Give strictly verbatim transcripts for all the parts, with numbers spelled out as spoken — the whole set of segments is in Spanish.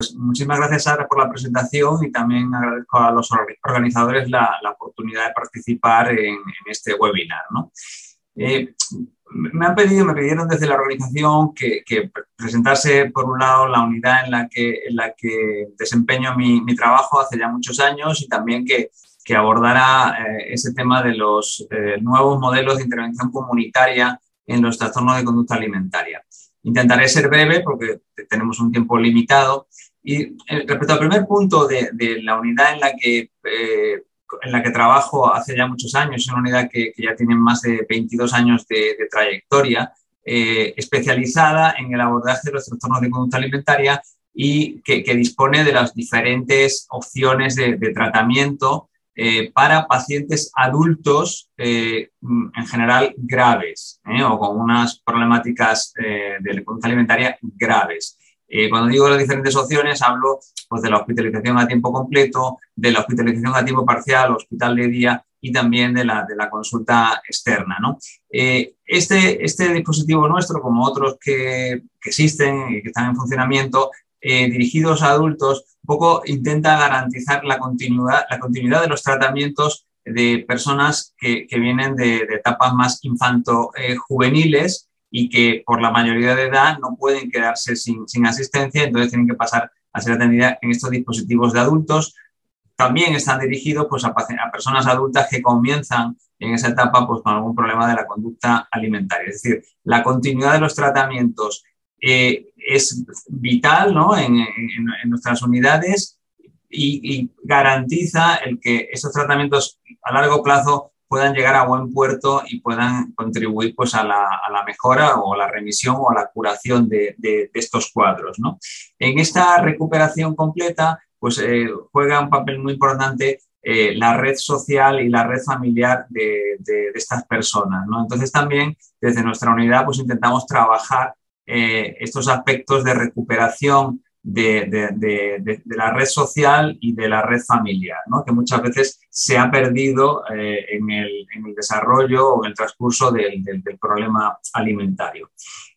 Pues muchísimas gracias, Sara, por la presentación y también agradezco a los organizadores la, la oportunidad de participar en, en este webinar, ¿no? Eh, me han pedido, me pidieron desde la organización que, que presentase, por un lado, la unidad en la que, en la que desempeño mi, mi trabajo hace ya muchos años y también que, que abordara eh, ese tema de los eh, nuevos modelos de intervención comunitaria en los trastornos de conducta alimentaria. Intentaré ser breve porque tenemos un tiempo limitado. Y respecto al primer punto de, de la unidad en la, que, eh, en la que trabajo hace ya muchos años, es una unidad que, que ya tiene más de veintidós años de, de trayectoria, eh, especializada en el abordaje de los trastornos de conducta alimentaria y que, que dispone de las diferentes opciones de, de tratamiento eh, para pacientes adultos, eh, en general graves, eh, o con unas problemáticas eh, de conducta alimentaria graves. Eh, cuando digo las diferentes opciones, hablo pues, de la hospitalización a tiempo completo, de la hospitalización a tiempo parcial, hospital de día y también de la, de la consulta externa, ¿no? Eh, este, este dispositivo nuestro, como otros que, que existen y que están en funcionamiento, eh, dirigidos a adultos, un poco intenta garantizar la continuidad, la continuidad de los tratamientos de personas que, que vienen de, de etapas más infanto-juveniles, eh, y que por la mayoría de edad no pueden quedarse sin, sin asistencia, entonces tienen que pasar a ser atendidas en estos dispositivos de adultos. También están dirigidos pues, a, a personas adultas que comienzan en esa etapa pues, con algún problema de la conducta alimentaria. Es decir, la continuidad de los tratamientos eh, es vital, ¿no?, en, en, en nuestras unidades y, y garantiza el que estos tratamientos a largo plazo puedan llegar a buen puerto y puedan contribuir pues, a, la, a la mejora o la remisión o la curación de, de, de estos cuadros, ¿no? En esta recuperación completa pues, eh, juega un papel muy importante eh, la red social y la red familiar de, de, de estas personas, ¿no? Entonces también desde nuestra unidad pues, intentamos trabajar eh, estos aspectos de recuperación De, de, de, de, de la red social y de la red familiar, ¿no?, que muchas veces se ha perdido eh, en, el, en el desarrollo o en el transcurso del, del, del problema alimentario.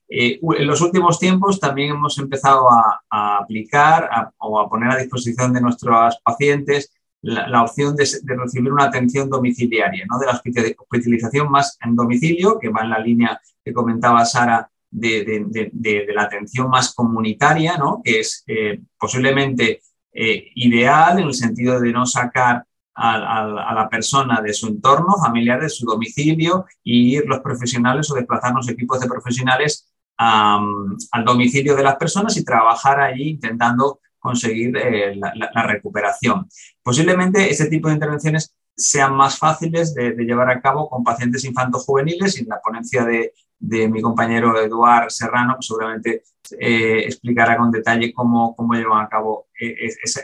Eh, en los últimos tiempos también hemos empezado a, a aplicar a, o a poner a disposición de nuestros pacientes la, la opción de, de recibir una atención domiciliaria, ¿no?, de la hospitalización más en domicilio, que va en la línea que comentaba Sara, De, de, de, de la atención más comunitaria, ¿no?, que es eh, posiblemente eh, ideal en el sentido de no sacar a, a, a la persona de su entorno familiar, de su domicilio, y ir los profesionales o desplazar los equipos de profesionales um, al domicilio de las personas y trabajar allí intentando conseguir eh, la, la, la recuperación. Posiblemente este tipo de intervenciones sean más fáciles de, de llevar a cabo con pacientes infantojuveniles, y en la ponencia de, de mi compañero Eduard Serrano, que seguramente eh, explicará con detalle cómo, cómo llevan a cabo eh,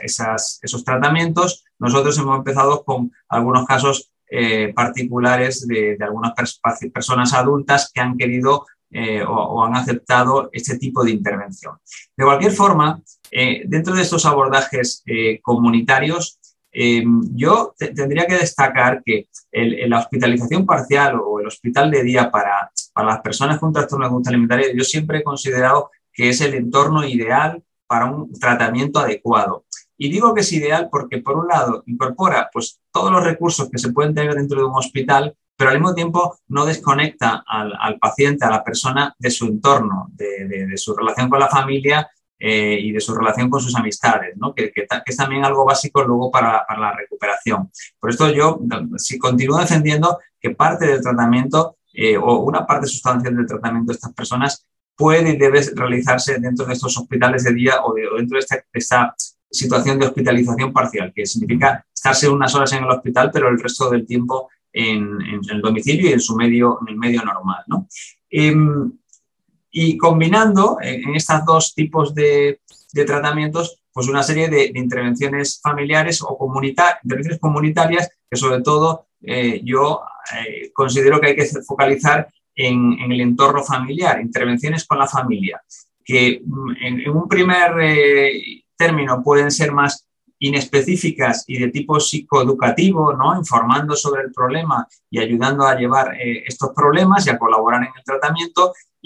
esas, esos tratamientos. Nosotros hemos empezado con algunos casos eh, particulares de, de algunas pers personas adultas que han querido eh, o, o han aceptado este tipo de intervención. De cualquier forma, eh, dentro de estos abordajes eh, comunitarios, Eh, yo te, tendría que destacar que el, el, la hospitalización parcial o el hospital de día para, para las personas con trastorno de conducta alimentaria, yo siempre he considerado que es el entorno ideal para un tratamiento adecuado. Y digo que es ideal porque, por un lado, incorpora pues, todos los recursos que se pueden tener dentro de un hospital, pero al mismo tiempo no desconecta al, al paciente, a la persona, de su entorno, de, de, de su relación con la familia, Eh, y de su relación con sus amistades, ¿no?, que, que, que es también algo básico luego para, para la recuperación. Por esto yo si continúo defendiendo que parte del tratamiento eh, o una parte sustancial del tratamiento de estas personas puede y debe realizarse dentro de estos hospitales de día o, de, o dentro de esta, de esta situación de hospitalización parcial, que significa estarse unas horas en el hospital pero el resto del tiempo en, en el domicilio y en su medio, en el medio normal, ¿no? Eh, Y combinando en estos dos tipos de, de tratamientos, pues una serie de, de intervenciones familiares o comunitarias, intervenciones comunitarias que sobre todo eh, yo eh, considero que hay que focalizar en, en el entorno familiar, intervenciones con la familia, que en, en un primer eh, término pueden ser más inespecíficas y de tipo psicoeducativo, ¿no?, informando sobre el problema y ayudando a llevar eh, estos problemas y a colaborar en el tratamiento.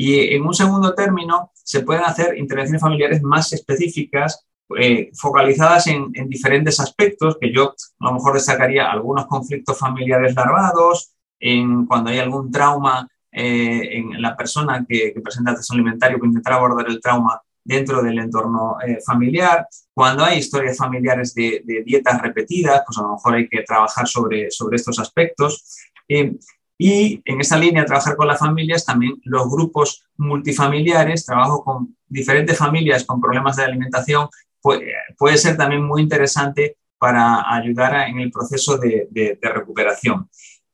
Y en un segundo término se pueden hacer intervenciones familiares más específicas eh, focalizadas en, en diferentes aspectos, que yo a lo mejor destacaría algunos conflictos familiares larvados, en cuando hay algún trauma eh, en la persona que, que presenta trastorno alimentario, que intentar abordar el trauma dentro del entorno eh, familiar, cuando hay historias familiares de, de dietas repetidas, pues a lo mejor hay que trabajar sobre, sobre estos aspectos. Eh, Y en esa línea, trabajar con las familias, también los grupos multifamiliares, trabajo con diferentes familias con problemas de alimentación, puede, puede ser también muy interesante para ayudar a, en el proceso de, de, de recuperación.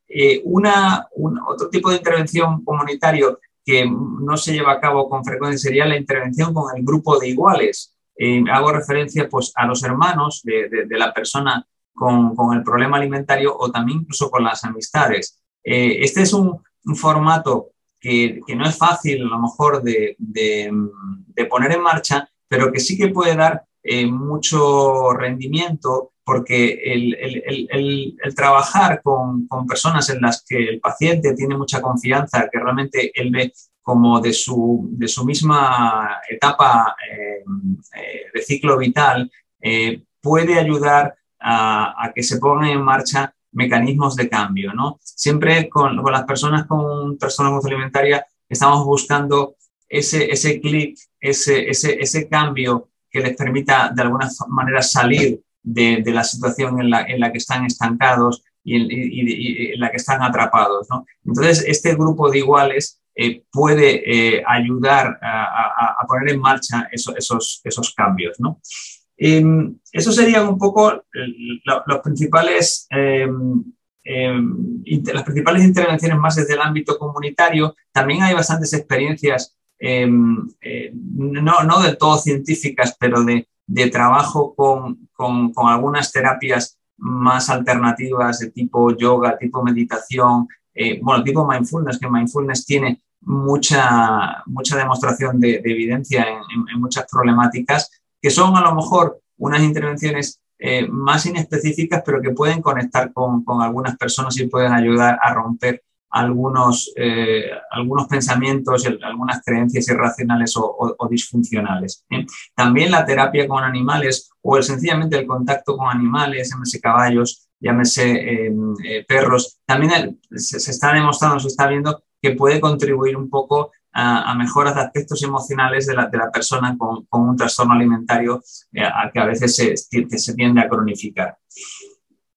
Eh, una, un, otro tipo de intervención comunitario que no se lleva a cabo con frecuencia sería la intervención con el grupo de iguales. Eh, hago referencia pues, a los hermanos de, de, de la persona con, con el problema alimentario o también incluso con las amistades. Este es un, un formato que, que no es fácil, a lo mejor, de, de, de poner en marcha, pero que sí que puede dar eh, mucho rendimiento, porque el, el, el, el, el trabajar con, con personas en las que el paciente tiene mucha confianza, que realmente él ve como de su, de su misma etapa eh, eh, de ciclo vital, eh, puede ayudar a, a que se pongan en marcha mecanismos de cambio, ¿no? Siempre con, con las personas con trastorno de conducta alimentaria estamos buscando ese, ese clic, ese, ese, ese cambio que les permita de alguna manera salir de, de la situación en la, en la que están estancados y en, y, y en la que están atrapados, ¿no? Entonces, este grupo de iguales eh, puede eh, ayudar a, a, a poner en marcha eso, esos, esos cambios, ¿no? Eh, eso serían un poco los, los principales, eh, eh, las principales intervenciones más desde el ámbito comunitario. También hay bastantes experiencias, eh, eh, no, no del todo científicas, pero de, de trabajo con, con, con algunas terapias más alternativas de tipo yoga, tipo meditación, eh, bueno, tipo mindfulness, que mindfulness tiene mucha, mucha demostración de, de evidencia en, en, en muchas problemáticas, que son a lo mejor unas intervenciones eh, más inespecíficas, pero que pueden conectar con, con algunas personas y pueden ayudar a romper algunos, eh, algunos pensamientos, el, algunas creencias irracionales o, o, o disfuncionales, ¿eh? También la terapia con animales o el, sencillamente el contacto con animales, llámese caballos, llámese eh, eh, perros, también el, se, se está demostrando, se está viendo que puede contribuir un poco a mejoras de aspectos emocionales de la, de la persona con, con un trastorno alimentario eh, a que a veces se, se tiende a cronificar.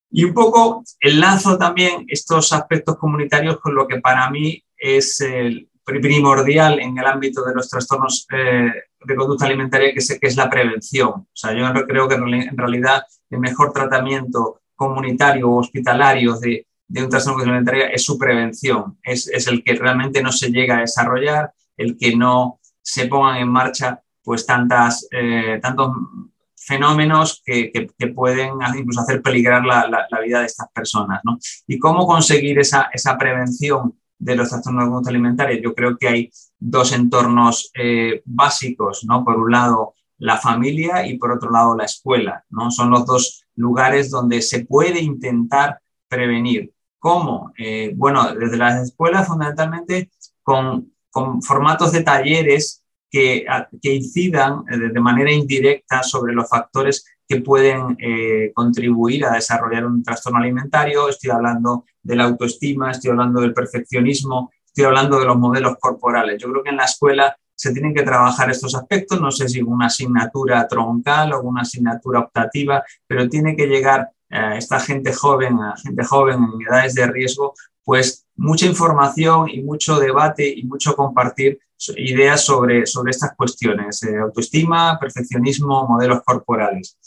Y un poco enlazo también estos aspectos comunitarios con lo que para mí es eh, primordial en el ámbito de los trastornos eh, de conducta alimentaria, que, se, que es la prevención. O sea, yo creo que en realidad el mejor tratamiento comunitario o hospitalario de de un trastorno alimentario es su prevención, es, es el que realmente no se llega a desarrollar, el que no se pongan en marcha pues tantas, eh, tantos fenómenos que, que, que pueden incluso hacer peligrar la, la, la vida de estas personas, ¿no? Y cómo conseguir esa, esa prevención de los trastornos de conducta alimentaria. Yo creo que hay dos entornos eh, básicos, ¿no? Por un lado la familia y por otro lado la escuela, ¿no? Son los dos lugares donde se puede intentar prevenir. ¿Cómo? Eh, bueno, desde las escuelas fundamentalmente con, con formatos de talleres que, que incidan de manera indirecta sobre los factores que pueden eh, contribuir a desarrollar un trastorno alimentario. Estoy hablando de la autoestima, estoy hablando del perfeccionismo, estoy hablando de los modelos corporales. Yo creo que en la escuela se tienen que trabajar estos aspectos, no sé si una asignatura troncal o una asignatura optativa, pero tiene que llegar esta gente joven, gente joven en edades de riesgo, pues mucha información y mucho debate y mucho compartir ideas sobre, sobre estas cuestiones, eh, autoestima, perfeccionismo, modelos corporales.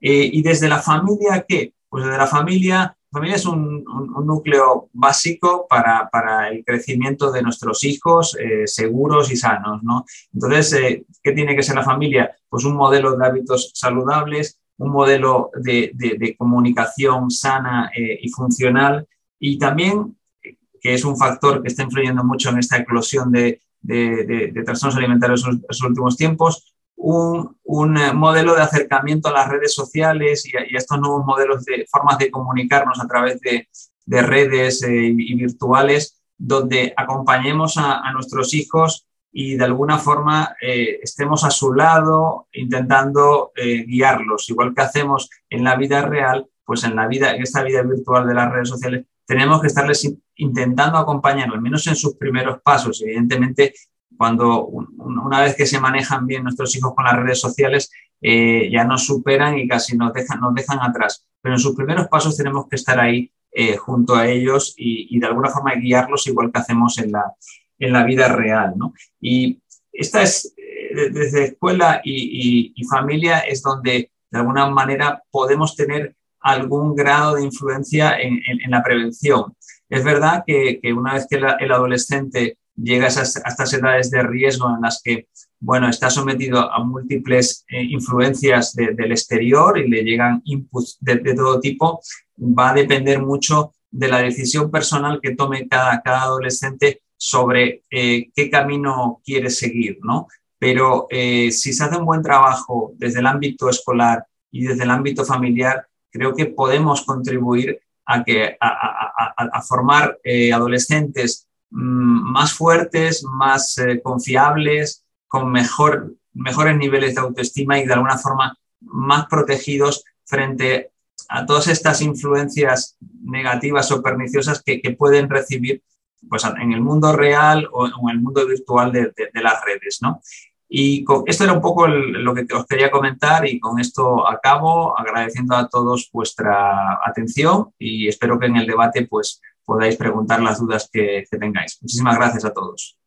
Eh, ¿Y desde la familia qué? Pues desde la familia, la familia es un, un, un núcleo básico para, para el crecimiento de nuestros hijos eh, seguros y sanos, ¿no? Entonces, eh, ¿qué tiene que ser la familia? Pues un modelo de hábitos saludables, un modelo de, de, de comunicación sana eh, y funcional, y también, que es un factor que está influyendo mucho en esta eclosión de, de, de, de trastornos alimentarios en los últimos tiempos, un, un modelo de acercamiento a las redes sociales y a, y a estos nuevos modelos de formas de comunicarnos a través de, de redes eh, y virtuales, donde acompañemos a, a nuestros hijos y de alguna forma eh, estemos a su lado intentando eh, guiarlos. Igual que hacemos en la vida real, pues en, la vida, en esta vida virtual de las redes sociales tenemos que estarles intentando acompañar, al menos en sus primeros pasos. Evidentemente, cuando una vez que se manejan bien nuestros hijos con las redes sociales, eh, ya nos superan y casi nos dejan, nos dejan atrás. Pero en sus primeros pasos tenemos que estar ahí eh, junto a ellos y, y de alguna forma guiarlos igual que hacemos en la, en la vida real, ¿no? Y esta es, eh, desde escuela y, y, y familia es donde de alguna manera podemos tener algún grado de influencia en, en, en la prevención. Es verdad que, que una vez que la, el adolescente llega a, esas, a estas edades de riesgo en las que, bueno, está sometido a múltiples eh, influencias de, del exterior y le llegan inputs de, de todo tipo, va a depender mucho de la decisión personal que tome cada, cada adolescente sobre eh, qué camino quiere seguir, ¿no? Pero eh, si se hace un buen trabajo desde el ámbito escolar y desde el ámbito familiar, creo que podemos contribuir a, que, a, a, a, a formar eh, adolescentes más fuertes, más eh, confiables, con mejor, mejores niveles de autoestima y de alguna forma más protegidos frente a todas estas influencias negativas o perniciosas que, que pueden recibir pues, en el mundo real o en el mundo virtual de, de, de las redes, ¿no? Y con, esto era un poco el, lo que os quería comentar y con esto acabo agradeciendo a todos vuestra atención y espero que en el debate pues, podáis preguntar las dudas que, que tengáis. Muchísimas gracias a todos.